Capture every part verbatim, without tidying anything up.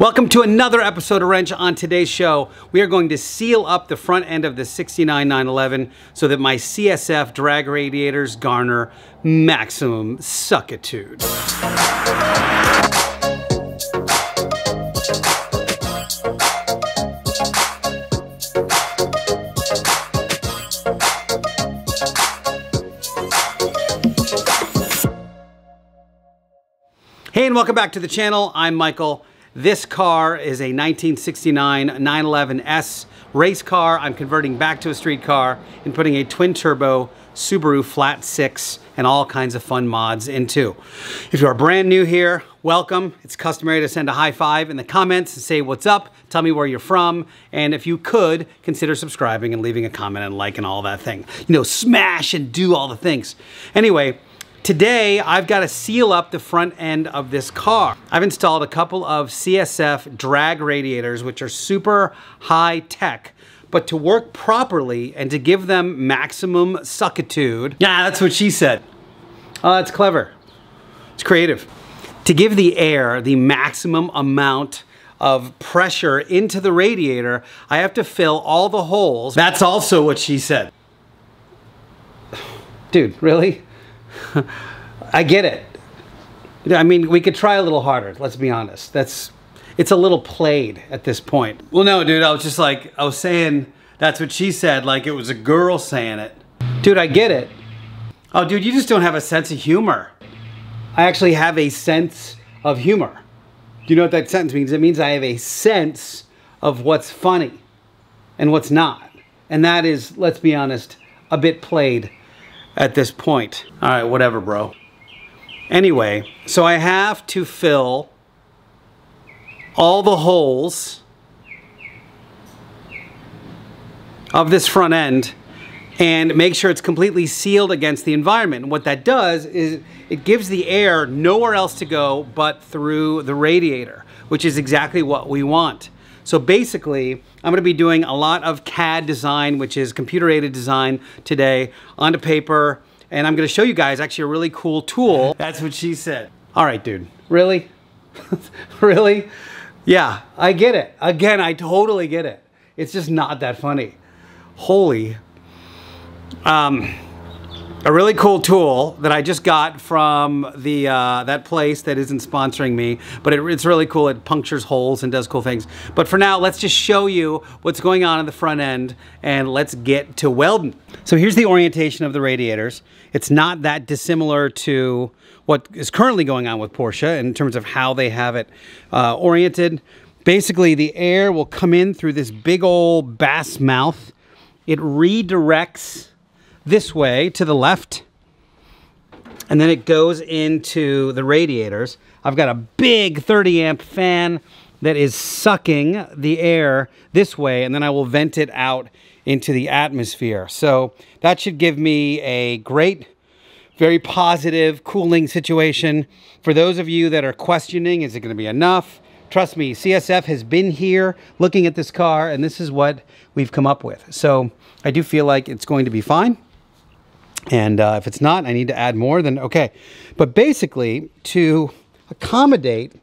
Welcome to another episode of Wrench. On today's show, we are going to seal up the front end of the sixty-nine nine eleven so that my C S F drag radiators garner maximum suckitude. Hey, and welcome back to the channel. I'm Michael. This car is a nineteen sixty-nine nine eleven S race car. I'm converting back to a street car and putting a twin turbo Subaru flat six and all kinds of fun mods into. If you are brand new here, welcome. It's customary to send a high five in the comments and say what's up, tell me where you're from, and if you could, consider subscribing and leaving a comment and like and all that thing. You know, smash and do all the things. Anyway, today, I've got to seal up the front end of this car. I've installed a couple of C S F drag radiators, which are super high tech, but to work properly and to give them maximum suckitude. Yeah, that's what she said. Oh, that's clever. It's creative. To give the air the maximum amount of pressure into the radiator, I have to fill all the holes. That's also what she said. Dude, really? I get it. I mean, we could try a little harder, let's be honest. That's, it's a little played at this point. Well, no, dude, I was just like, I was saying, that's what she said, like it was a girl saying it. Dude, I get it. Oh, dude, you just don't have a sense of humor. I actually have a sense of humor. Do you know what that sentence means? It means I have a sense of what's funny and what's not. And that is, let's be honest, a bit played at this point. All right, whatever, bro. Anyway, so I have to fill all the holes of this front end and make sure it's completely sealed against the environment. And what that does is it gives the air nowhere else to go but through the radiator, which is exactly what we want. So basically, I'm gonna be doing a lot of C A D design, which is computer-aided design today, onto paper, and I'm gonna show you guys actually a really cool tool. That's what she said. All right, dude, really? Really? Yeah, I get it. Again, I totally get it. It's just not that funny. Holy. Um, a really cool tool that I just got from the uh, that place that isn't sponsoring me, but it, it's really cool. It punctures holes and does cool things. But for now, let's just show you what's going on in the front end and let's get to welding. So here's the orientation of the radiators. It's not that dissimilar to what is currently going on with Porsche in terms of how they have it uh, oriented. Basically, the air will come in through this big old bass mouth. It redirects this way to the left, and then it goes into the radiators. I've got a big thirty amp fan that is sucking the air this way, and then I will vent it out into the atmosphere. So that should give me a great, very positive cooling situation. For those of you that are questioning, is it going to be enough? Trust me, C S F has been here looking at this car, and this is what we've come up with. So I do feel like it's going to be fine. And uh, if it's not, I need to add more, then okay. But basically, to accommodate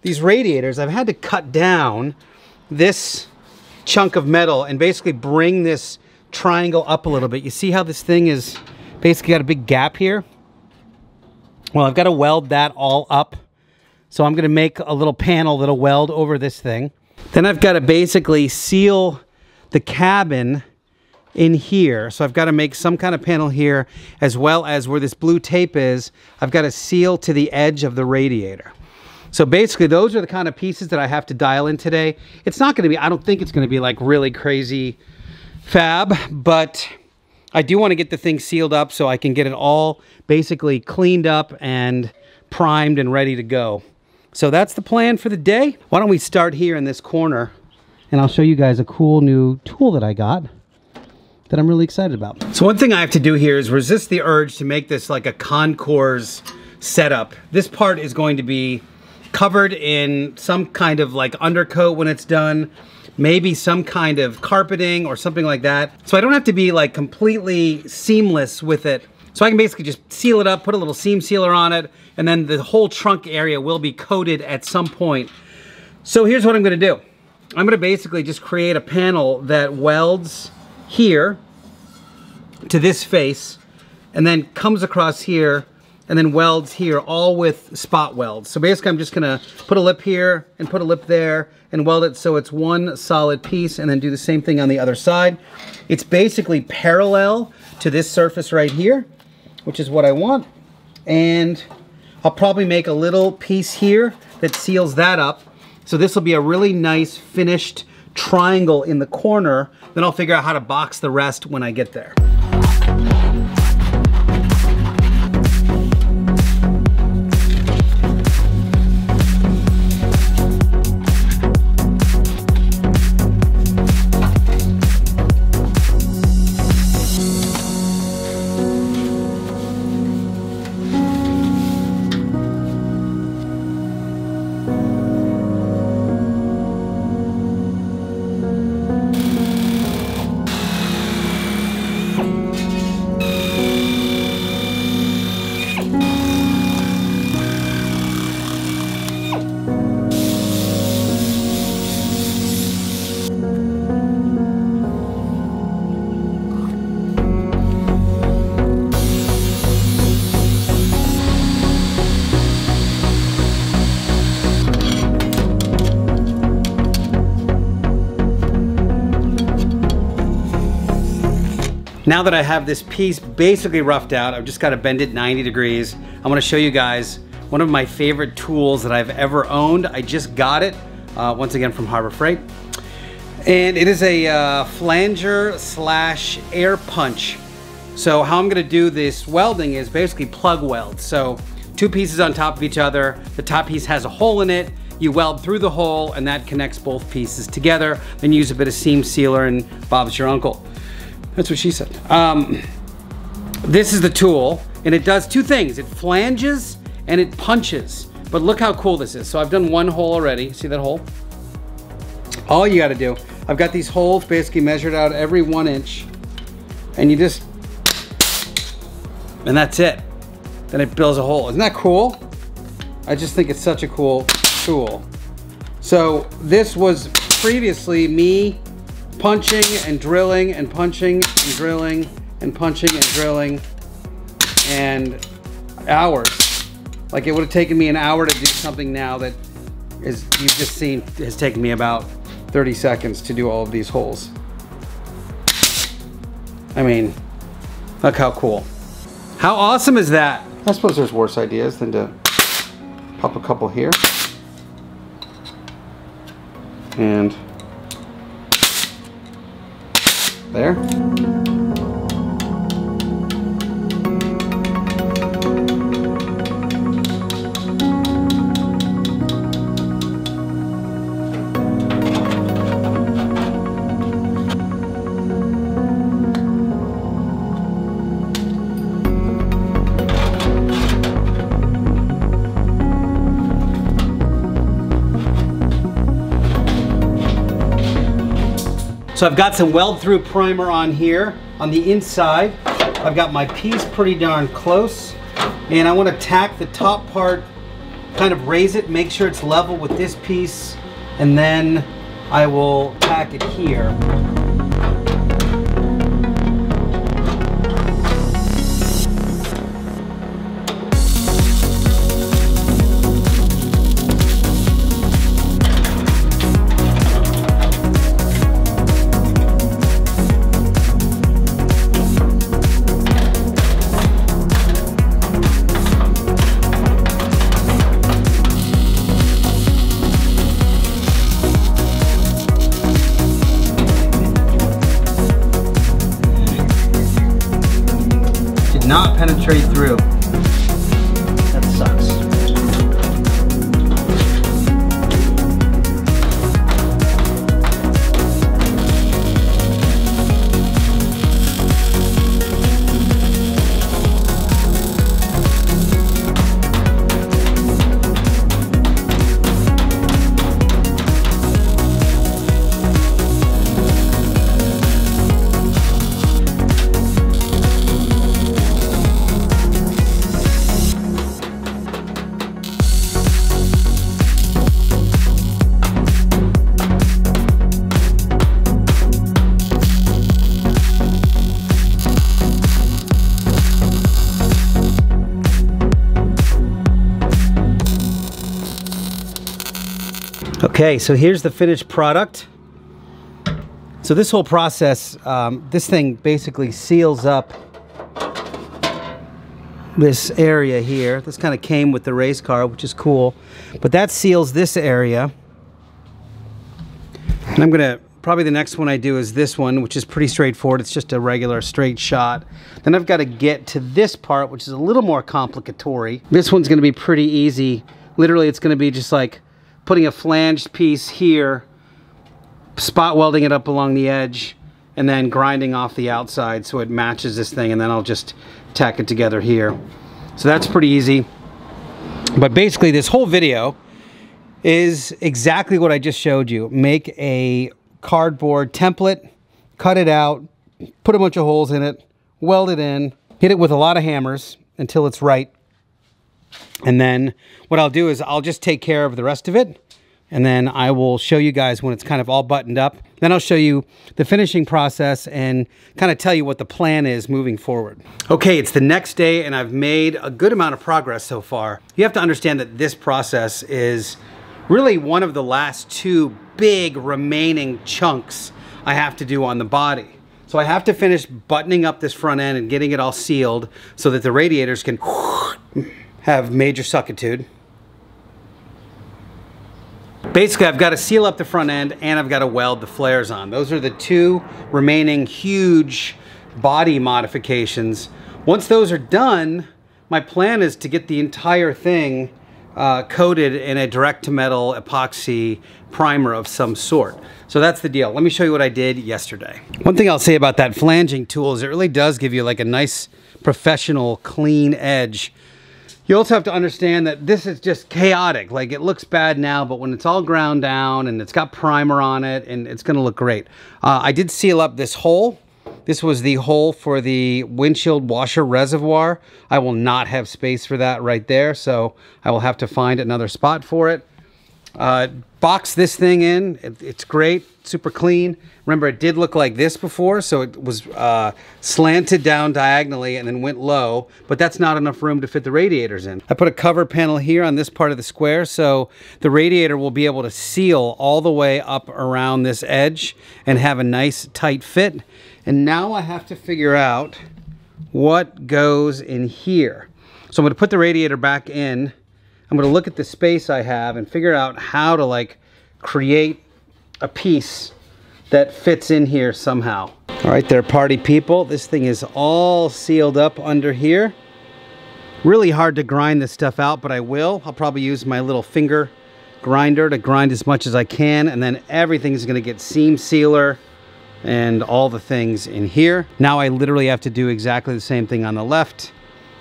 these radiators, I've had to cut down this chunk of metal and basically bring this triangle up a little bit. You see how this thing is basically got a big gap here? Well, I've got to weld that all up. So I'm going to make a little panel that'll weld over this thing. Then I've got to basically seal the cabin in here. So I've got to make some kind of panel here, as well as where this blue tape is, I've got to seal to the edge of the radiator. So basically those are the kind of pieces that I have to dial in today. It's not going to be, I don't think it's going to be like really crazy fab, but I do want to get the thing sealed up so I can get it all basically cleaned up and primed and ready to go. So that's the plan for the day. Why don't we start here in this corner and I'll show you guys a cool new tool that I got that I'm really excited about. So one thing I have to do here is resist the urge to make this like a concourse setup. This part is going to be covered in some kind of like undercoat when it's done, maybe some kind of carpeting or something like that. So I don't have to be like completely seamless with it. So I can basically just seal it up, put a little seam sealer on it, and then the whole trunk area will be coated at some point. So here's what I'm gonna do. I'm gonna basically just create a panel that welds here to this face and then comes across here and then welds here, all with spot welds. So basically I'm just gonna put a lip here and put a lip there and weld it so it's one solid piece, and then do the same thing on the other side. It's basically parallel to this surface right here, which is what I want. And I'll probably make a little piece here that seals that up. So this will be a really nice finished triangle in the corner. Then I'll figure out how to box the rest when I get there. Now that I have this piece basically roughed out, I've just got to bend it ninety degrees. I want to show you guys one of my favorite tools that I've ever owned. I just got it, uh, once again from Harbor Freight. And it is a uh, flanger slash air punch. So how I'm going to do this welding is basically plug weld. So two pieces on top of each other, the top piece has a hole in it, you weld through the hole and that connects both pieces together, then use a bit of seam sealer and Bob's your uncle. That's what she said. Um, this is the tool, and it does two things. It flanges and it punches. But look how cool this is. So I've done one hole already. See that hole? All you gotta do, I've got these holes basically measured out every one inch, and you just, and that's it. Then it builds a hole. Isn't that cool? I just think it's such a cool tool. So this was previously me punching and drilling and punching and drilling and punching and drilling and hours. Like it would have taken me an hour to do something now that is, you've just seen, has taken me about thirty seconds to do all of these holes. I mean, look how cool. How awesome is that? I suppose there's worse ideas than to pop a couple here. And there. So I've got some weld through primer on here. On the inside, I've got my piece pretty darn close. And I want to tack the top part, kind of raise it, make sure it's level with this piece, and then I will tack it here. Not penetrate through. That sucks. Okay, so here's the finished product. So this whole process, um, this thing basically seals up this area here. This kind of came with the race car, which is cool, but that seals this area. And I'm gonna, probably the next one I do is this one, which is pretty straightforward. It's just a regular straight shot. Then I've got to get to this part, which is a little more complicatory. This one's gonna be pretty easy. Literally, it's gonna be just like putting a flanged piece here, spot welding it up along the edge, and then grinding off the outside so it matches this thing, and then I'll just tack it together here. So that's pretty easy. But basically this whole video is exactly what I just showed you. Make a cardboard template, cut it out, put a bunch of holes in it, weld it in, hit it with a lot of hammers until it's right. And then what I'll do is I'll just take care of the rest of it, and then I will show you guys when it's kind of all buttoned up. Then I'll show you the finishing process and kind of tell you what the plan is moving forward. Okay, it's the next day and I've made a good amount of progress so far. You have to understand that this process is really one of the last two big remaining chunks I have to do on the body. So I have to finish buttoning up this front end and getting it all sealed so that the radiators can have major suckitude. Basically, I've got to seal up the front end and I've got to weld the flares on. Those are the two remaining huge body modifications. Once those are done, my plan is to get the entire thing uh, coated in a direct-to-metal epoxy primer of some sort. So that's the deal. Let me show you what I did yesterday. One thing I'll say about that flanging tool is it really does give you like a nice, professional, clean edge. You also have to understand that this is just chaotic. Like, it looks bad now, but when it's all ground down and it's got primer on it, and it's gonna look great. Uh, I did seal up this hole. This was the hole for the windshield washer reservoir. I will not have space for that right there, so I will have to find another spot for it. Uh, box this thing in, it, it's great, super clean. Remember, it did look like this before, so it was uh, slanted down diagonally and then went low, but that's not enough room to fit the radiators in. I put a cover panel here on this part of the square, so the radiator will be able to seal all the way up around this edge and have a nice tight fit. And now I have to figure out what goes in here. So I'm gonna put the radiator back in. I'm gonna look at the space I have and figure out how to like create a piece that fits in here somehow. All right, there, party people. This thing is all sealed up under here. Really hard to grind this stuff out, but I will. I'll probably use my little finger grinder to grind as much as I can, and then everything is gonna get seam sealer and all the things in here. Now I literally have to do exactly the same thing on the left.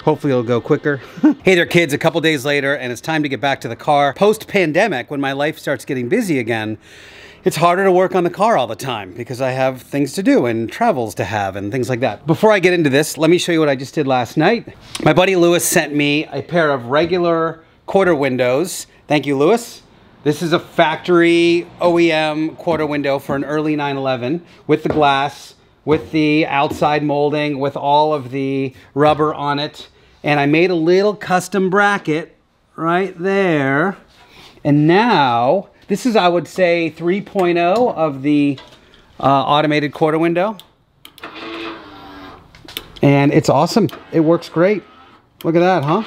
Hopefully it'll go quicker. Hey there, kids, a couple days later, and it's time to get back to the car. Post-pandemic, when my life starts getting busy again, it's harder to work on the car all the time because I have things to do and travels to have and things like that. Before I get into this, let me show you what I just did last night. My buddy Lewis sent me a pair of regular quarter windows. Thank you, Lewis. This is a factory O E M quarter window for an early nine eleven with the glass, with the outside molding, with all of the rubber on it. And I made a little custom bracket right there. And now, this is, I would say, three point oh of the uh, automated quarter window. And it's awesome. It works great. Look at that, huh?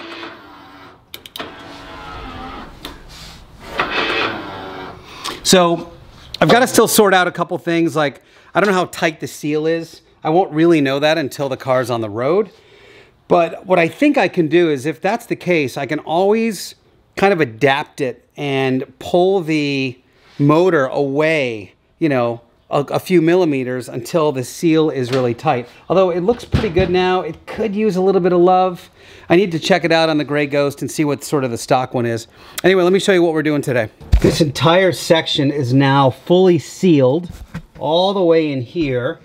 So, I've got to still sort out a couple things, like I don't know how tight the seal is. I won't really know that until the car's on the road. But what I think I can do is, if that's the case, I can always kind of adapt it and pull the motor away, you know, a, a few millimeters until the seal is really tight. Although it looks pretty good now, it could use a little bit of love. I need to check it out on the Grey Ghost and see what sort of the stock one is. Anyway, let me show you what we're doing today. This entire section is now fully sealed all the way in here,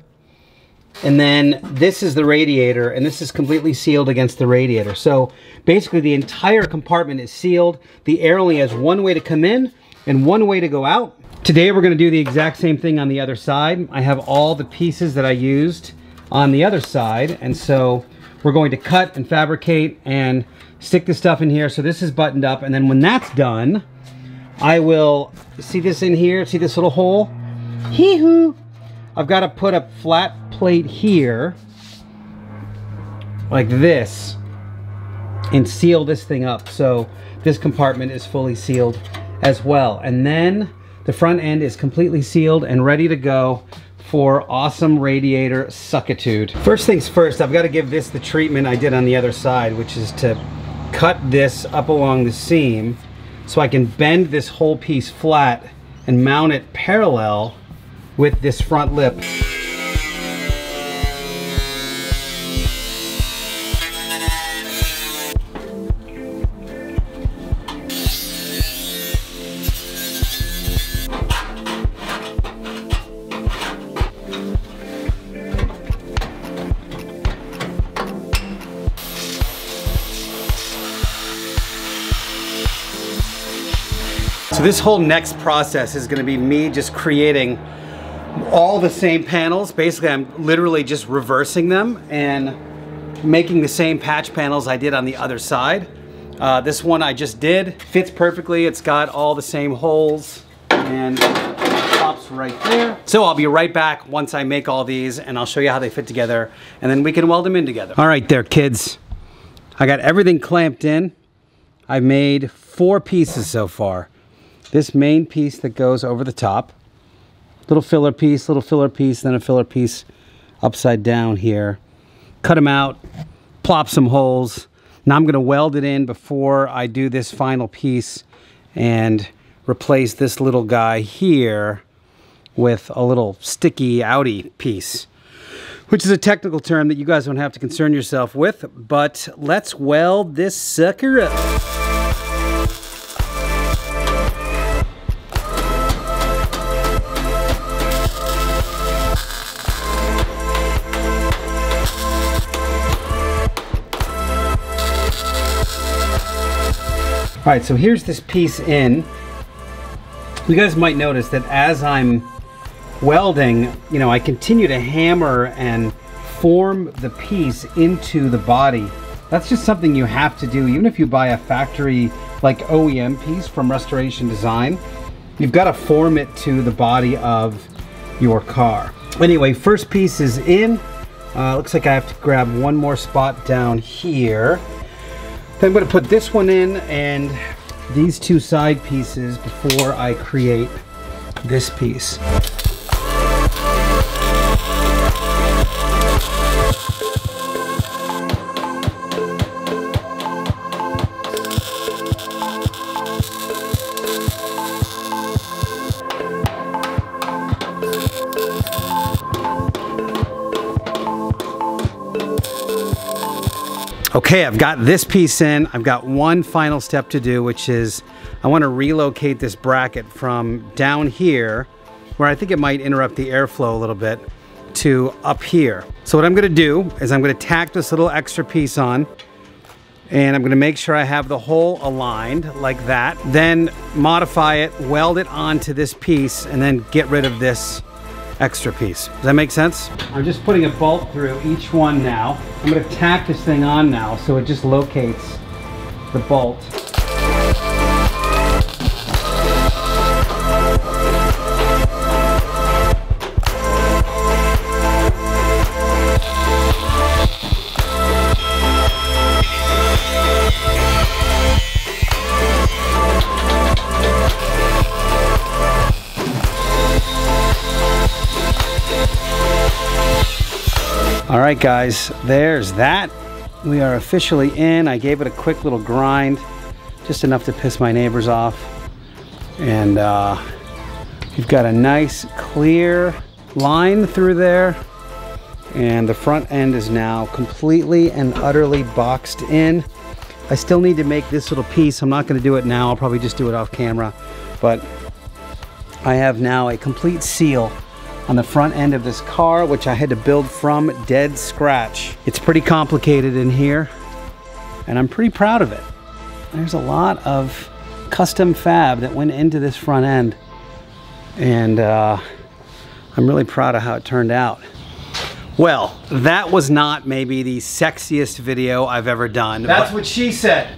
and then this is the radiator, and this is completely sealed against the radiator. So basically the entire compartment is sealed. The air only has one way to come in and one way to go out. Today we're going to do the exact same thing on the other side. I have all the pieces that I used on the other side, and so we're going to cut and fabricate and stick the stuff in here. So this is buttoned up, and then when that's done, I will see this in here, see this little hole? Hee hoo! I've got to put a flat plate here, like this, and seal this thing up so this compartment is fully sealed as well. And then the front end is completely sealed and ready to go for awesome radiator suckitude. First things first, I've got to give this the treatment I did on the other side, which is to cut this up along the seam so I can bend this whole piece flat and mount it parallel with this front lip. So this whole next process is going to be me just creating all the same panels. Basically, I'm literally just reversing them and making the same patch panels I did on the other side. Uh, this one I just did. Fits perfectly. It's got all the same holes and pops right there. So I'll be right back once I make all these and I'll show you how they fit together and then we can weld them in together. All right there, kids. I got everything clamped in. I made four pieces so far. This main piece that goes over the top, little filler piece, little filler piece, then a filler piece upside down here. Cut them out, plop some holes. Now I'm gonna weld it in before I do this final piece and replace this little guy here with a little sticky outie piece, which is a technical term that you guys don't have to concern yourself with, but let's weld this sucker up. All right, so here's this piece in. You guys might notice that as I'm welding, you know, I continue to hammer and form the piece into the body. That's just something you have to do. Even if you buy a factory, like O E M piece from Restoration Design, you've got to form it to the body of your car. Anyway, first piece is in. Uh, looks like I have to grab one more spot down here. Then I'm going to put this one in and these two side pieces before I create this piece. Okay, I've got this piece in. I've got one final step to do, which is I want to relocate this bracket from down here, where I think it might interrupt the airflow a little bit, to up here. So what I'm going to do is I'm going to tack this little extra piece on, and I'm going to make sure I have the hole aligned like that, then modify it, weld it onto this piece, and then get rid of this extra piece. Does that make sense? I'm just putting a bolt through each one now. I'm going to tack this thing on now so it just locates the bolt. All right, guys, there's that. We are officially in. I gave it a quick little grind, just enough to piss my neighbors off. And uh, you've got a nice clear line through there. And the front end is now completely and utterly boxed in. I still need to make this little piece. I'm not gonna do it now. I'll probably just do it off camera. But I have now a complete seal on the front end of this car, which I had to build from dead scratch. It's pretty complicated in here, and I'm pretty proud of it. There's a lot of custom fab that went into this front end, and uh, I'm really proud of how it turned out. Well, that was not maybe the sexiest video I've ever done. That's what she said.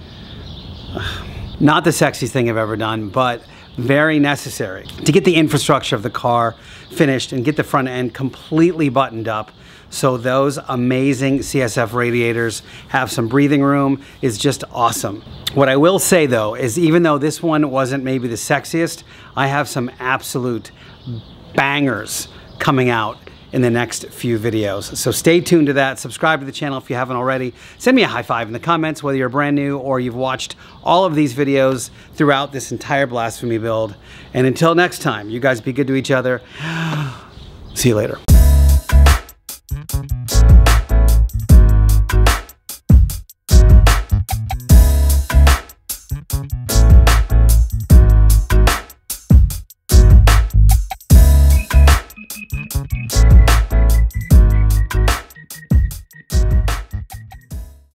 Not the sexiest thing I've ever done, but very necessary to get the infrastructure of the car finished and get the front end completely buttoned up so those amazing C S F radiators have some breathing room is just awesome. What I will say though is even though this one wasn't maybe the sexiest, I have some absolute bangers coming out in the next few videos. So stay tuned to that. Subscribe to the channel if you haven't already. Send me a high five in the comments, whether you're brand new or you've watched all of these videos throughout this entire Blasphemy build. And until next time, you guys be good to each other. See you later.